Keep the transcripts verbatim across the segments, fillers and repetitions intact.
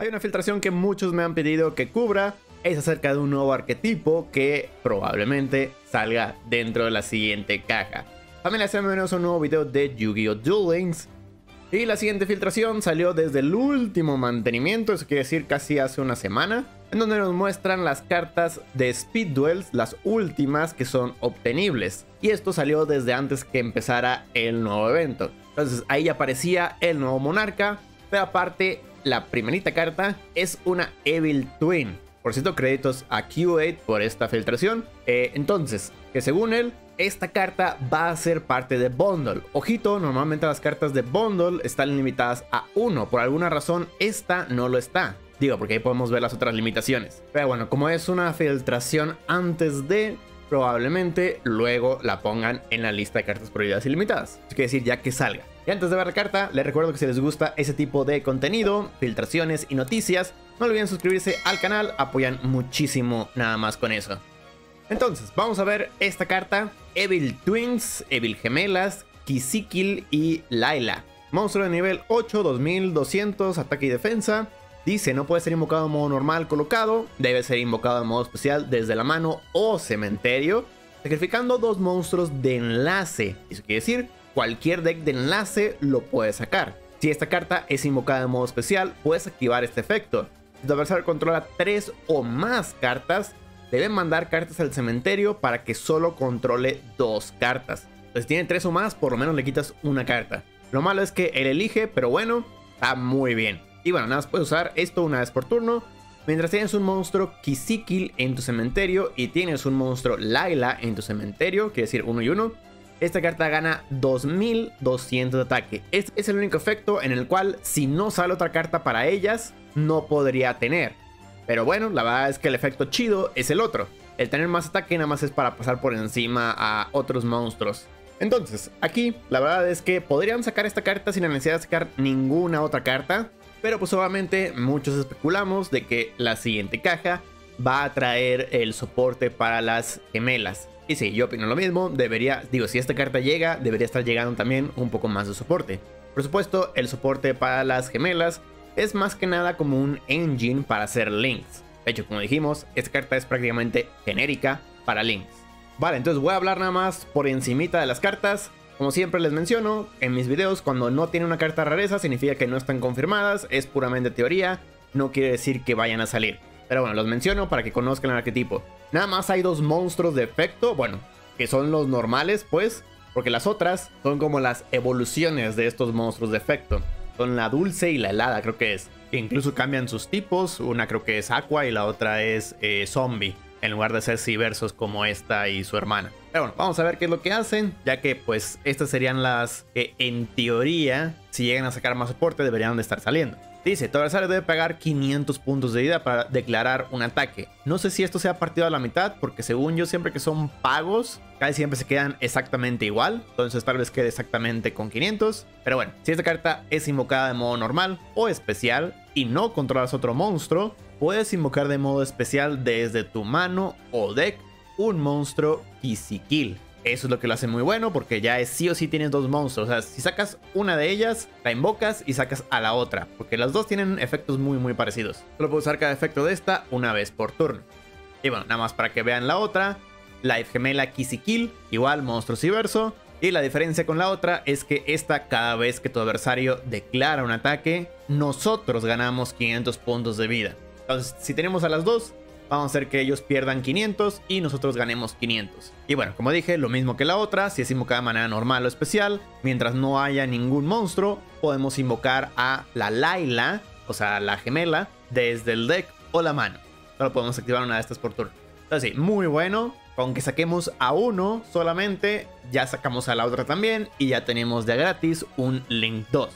Hay una filtración que muchos me han pedido que cubra. Es acerca de un nuevo arquetipo que probablemente salga dentro de la siguiente caja. También les bienvenidos a un nuevo video de Yu-Gi-Oh! Duel Links. Y la siguiente filtración salió desde el último mantenimiento, eso quiere decir casi hace una semana, en donde nos muestran las cartas de Speed Duels, las últimas que son obtenibles. Y esto salió desde antes que empezara el nuevo evento. Entonces ahí ya aparecía el nuevo monarca, pero aparte la primerita carta es una Evil Twin. Por cierto, créditos a Q ocho por esta filtración. Eh, entonces, que según él, esta carta va a ser parte de Bundle. Ojito, normalmente las cartas de Bundle están limitadas a uno. Por alguna razón, esta no lo está. Digo, porque ahí podemos ver las otras limitaciones. Pero bueno, como es una filtración antes de, probablemente luego la pongan en la lista de cartas prohibidas y limitadas. Es decir, ya que salga. Y antes de ver la carta, les recuerdo que si les gusta ese tipo de contenido, filtraciones y noticias, no olviden suscribirse al canal, apoyan muchísimo nada más con eso. Entonces, vamos a ver esta carta. Evil Twins, Evil Gemelas, Kisikil y Laila. Monstruo de nivel ocho, dos mil doscientos, ataque y defensa. Dice, no puede ser invocado en modo normal colocado, debe ser invocado en modo especial desde la mano o cementerio, sacrificando dos monstruos de enlace. Eso quiere decir, cualquier deck de enlace lo puede sacar. Si esta carta es invocada en modo especial, puedes activar este efecto. Si tu adversario controla tres o más cartas, deben mandar cartas al cementerio para que solo controle dos cartas. Entonces, si tiene tres o más, por lo menos le quitas una carta. Lo malo es que él elige, pero bueno, está muy bien. Y bueno, nada más puedes usar esto una vez por turno. Mientras tienes un monstruo Kisikil en tu cementerio y tienes un monstruo Laila en tu cementerio, quiere decir uno y uno, esta carta gana dos mil doscientos de ataque. Este es el único efecto en el cual, si no sale otra carta para ellas, no podría tener. Pero bueno, la verdad es que el efecto chido es el otro. El tener más ataque nada más es para pasar por encima a otros monstruos. Entonces, aquí la verdad es que podrían sacar esta carta sin la necesidad de sacar ninguna otra carta. Pero pues obviamente muchos especulamos de que la siguiente caja va a traer el soporte para las gemelas. Y sí, yo opino lo mismo, debería, digo, si esta carta llega, debería estar llegando también un poco más de soporte. Por supuesto, el soporte para las gemelas es más que nada como un engine para hacer links. De hecho, como dijimos, esta carta es prácticamente genérica para links. Vale, entonces voy a hablar nada más por encimita de las cartas. Como siempre les menciono, en mis videos, cuando no tiene una carta rareza, significa que no están confirmadas, es puramente teoría, no quiere decir que vayan a salir. Pero bueno, los menciono para que conozcan el arquetipo. Nada más hay dos monstruos de efecto, bueno, que son los normales pues, porque las otras son como las evoluciones de estos monstruos de efecto. Son la dulce y la helada, creo que es. E incluso cambian sus tipos, una creo que es Aqua y la otra es eh, Zombie, en lugar de ser C-versos como esta y su hermana. Pero bueno, vamos a ver qué es lo que hacen, ya que pues estas serían las que en teoría, si llegan a sacar más soporte, deberían de estar saliendo. Dice, tu adversario debe pagar quinientos puntos de vida para declarar un ataque. No sé si esto sea partido a la mitad, porque según yo siempre que son pagos, casi siempre se quedan exactamente igual. Entonces tal vez quede exactamente con quinientos. Pero bueno, si esta carta es invocada de modo normal o especial y no controlas otro monstruo, puedes invocar de modo especial desde tu mano o deck un monstruo Kisikil. Eso es lo que lo hace muy bueno, porque ya es sí o sí tienes dos monstruos. O sea, si sacas una de ellas, la invocas y sacas a la otra, porque las dos tienen efectos muy muy parecidos. Solo puedo usar cada efecto de esta una vez por turno. Y bueno, nada más para que vean la otra, Life Gemela Ki-sikil, igual monstruo C-verso. Y la diferencia con la otra es que esta, cada vez que tu adversario declara un ataque, nosotros ganamos quinientos puntos de vida. Entonces, si tenemos a las dos, vamos a hacer que ellos pierdan quinientos y nosotros ganemos quinientos. Y bueno, como dije, lo mismo que la otra, si es invocada de manera normal o especial, mientras no haya ningún monstruo, podemos invocar a la Laila, o sea, la gemela, desde el deck o la mano. Solo podemos activar una de estas por turno. Entonces sí, muy bueno, con que saquemos a uno solamente, ya sacamos a la otra también y ya tenemos de gratis un Link dos.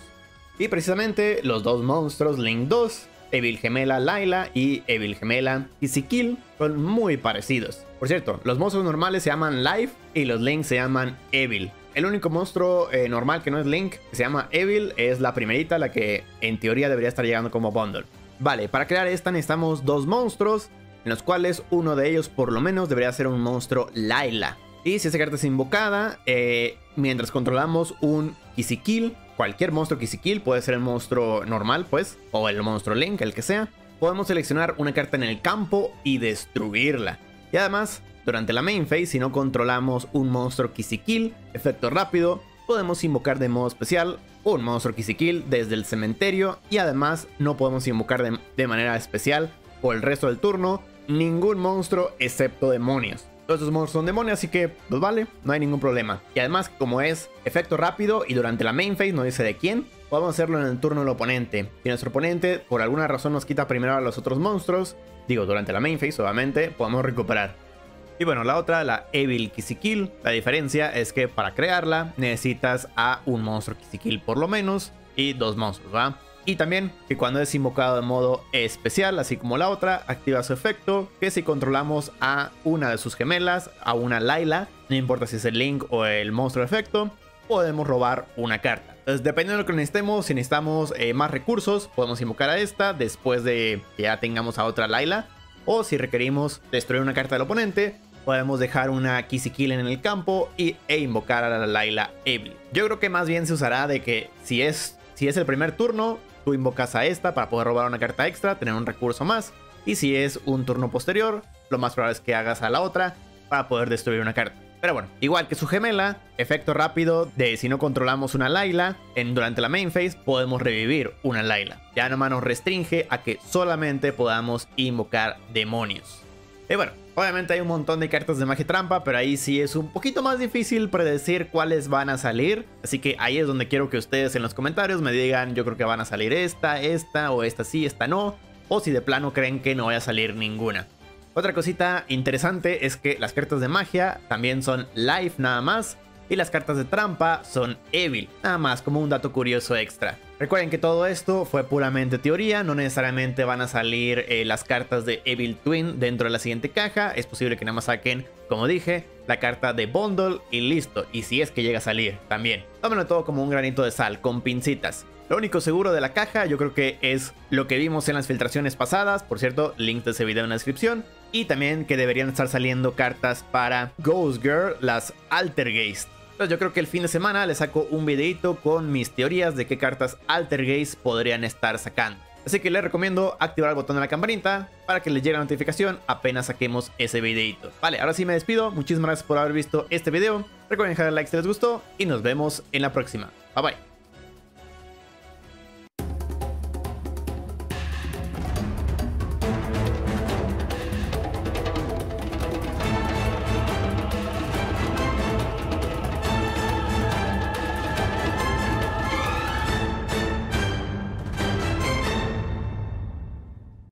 Y precisamente los dos monstruos Link dos, Evil Gemela Laila y Evil Gemela Kisikil, son muy parecidos. Por cierto, los monstruos normales se llaman Life y los Links se llaman Evil. El único monstruo eh, normal que no es Link, que se llama Evil, es la primerita, la que en teoría debería estar llegando como Bundle. Vale, para crear esta necesitamos dos monstruos, en los cuales uno de ellos por lo menos debería ser un monstruo Laila. Y si esa carta es invocada, eh, mientras controlamos un Kisikil, cualquier monstruo Kisikil, puede ser el monstruo normal pues, o el monstruo Link, el que sea. Podemos seleccionar una carta en el campo y destruirla. Y además, durante la main phase, si no controlamos un monstruo Kisikil, efecto rápido, podemos invocar de modo especial un monstruo Kisikil desde el cementerio, y además no podemos invocar de, de manera especial por el resto del turno ningún monstruo excepto demonios. Todos estos monstruos son demonios, así que pues vale, no hay ningún problema. Y además, como es efecto rápido y durante la main phase no dice de quién, podemos hacerlo en el turno del oponente. Si nuestro oponente por alguna razón nos quita primero a los otros monstruos, digo durante la main phase obviamente, podemos recuperar. Y bueno, la otra, la Evil Kisikil, la diferencia es que para crearla necesitas a un monstruo Kisikil por lo menos y dos monstruos, ¿va? Y también que cuando es invocado de modo especial, así como la otra, activa su efecto, que si controlamos a una de sus gemelas, a una Laila, no importa si es el Link o el monstruo de efecto, podemos robar una carta. Entonces, dependiendo de lo que necesitemos, si necesitamos eh, más recursos, podemos invocar a esta después de que ya tengamos a otra Laila, o si requerimos destruir una carta del oponente, podemos dejar una Kisikil en el campo y, e invocar a la Laila Evil. Yo creo que más bien se usará de que si es, si es el primer turno, tú invocas a esta para poder robar una carta extra, tener un recurso más. Y si es un turno posterior, lo más probable es que hagas a la otra para poder destruir una carta. Pero bueno, igual que su gemela, efecto rápido de si no controlamos una Laila, en, durante la main phase podemos revivir una Laila. Ya nomás nos restringe a que solamente podamos invocar demonios. Y bueno, obviamente hay un montón de cartas de magia trampa, pero ahí sí es un poquito más difícil predecir cuáles van a salir. Así que ahí es donde quiero que ustedes en los comentarios me digan, yo creo que van a salir esta, esta, o esta sí, esta no. O si de plano creen que no vaya a salir ninguna. Otra cosita interesante es que las cartas de magia también son life nada más. Y las cartas de trampa son evil, nada más como un dato curioso extra. Recuerden que todo esto fue puramente teoría, no necesariamente van a salir eh, las cartas de Evil Twin dentro de la siguiente caja. Es posible que nada más saquen, como dije, la carta de Bundle y listo. Y si es que llega a salir también. Tómenlo todo como un granito de sal, con pincitas. Lo único seguro de la caja yo creo que es lo que vimos en las filtraciones pasadas. Por cierto, link de ese video en la descripción. Y también que deberían estar saliendo cartas para Ghost Girl, las Altergeist. Yo creo que el fin de semana les saco un videito con mis teorías de qué cartas Altergeist podrían estar sacando. Así que les recomiendo activar el botón de la campanita para que les llegue la notificación apenas saquemos ese videito. Vale, ahora sí me despido. Muchísimas gracias por haber visto este video. Recuerden dejar el like si les gustó y nos vemos en la próxima. Bye bye.